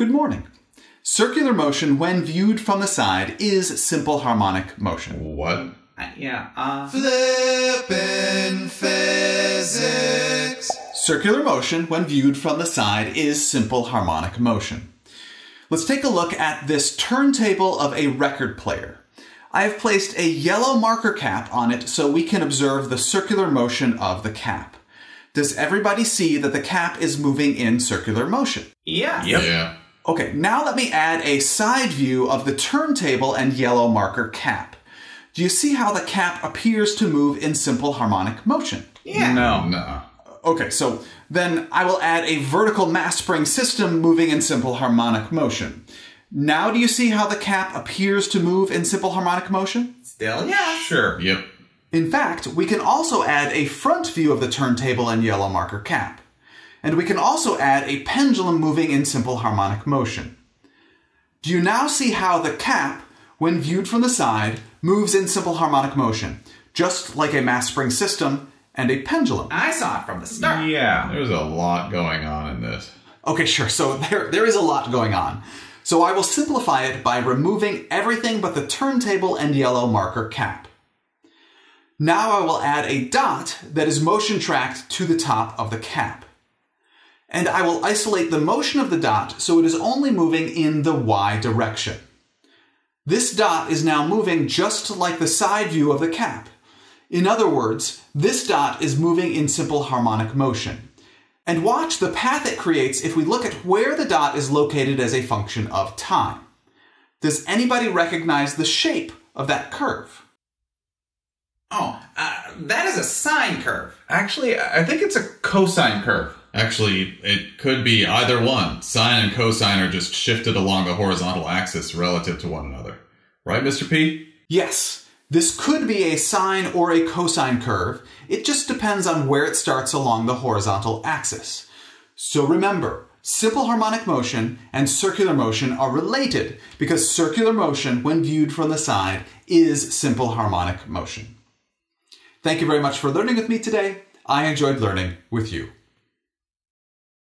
Good morning. Circular motion, when viewed from the side, is simple harmonic motion. What? Yeah, Flipping Physics. Circular motion, when viewed from the side, is simple harmonic motion. Let's take a look at this turntable of a record player. I have placed a yellow marker cap on it so we can observe the circular motion of the cap. Does everybody see that the cap is moving in circular motion? Yeah. Yep. Yeah. Okay, now let me add a side view of the turntable and yellow marker cap. Do you see how the cap appears to move in simple harmonic motion? Yeah. No. Okay, so then I will add a vertical mass spring system moving in simple harmonic motion. Now do you see how the cap appears to move in simple harmonic motion? Still? Yeah. Sure. Yep. In fact, we can also add a front view of the turntable and yellow marker cap. And we can also add a pendulum moving in simple harmonic motion. Do you now see how the cap, when viewed from the side, moves in simple harmonic motion, just like a mass spring system and a pendulum? I saw it from the start. Yeah. There's a lot going on in this. Okay, sure. So there is a lot going on. So I will simplify it by removing everything but the turntable and yellow marker cap. Now I will add a dot that is motion tracked to the top of the cap. And I will isolate the motion of the dot so it is only moving in the Y direction. This dot is now moving just like the side view of the cap. In other words, this dot is moving in simple harmonic motion. And watch the path it creates if we look at where the dot is located as a function of time. Does anybody recognize the shape of that curve? Oh, that is a sine curve. Actually, I think it's a cosine curve. Actually, it could be either one. Sine and cosine are just shifted along the horizontal axis relative to one another. Right, Mr. P? Yes. This could be a sine or a cosine curve. It just depends on where it starts along the horizontal axis. So remember, simple harmonic motion and circular motion are related because circular motion, when viewed from the side, is simple harmonic motion. Thank you very much for learning with me today. I enjoyed learning with you.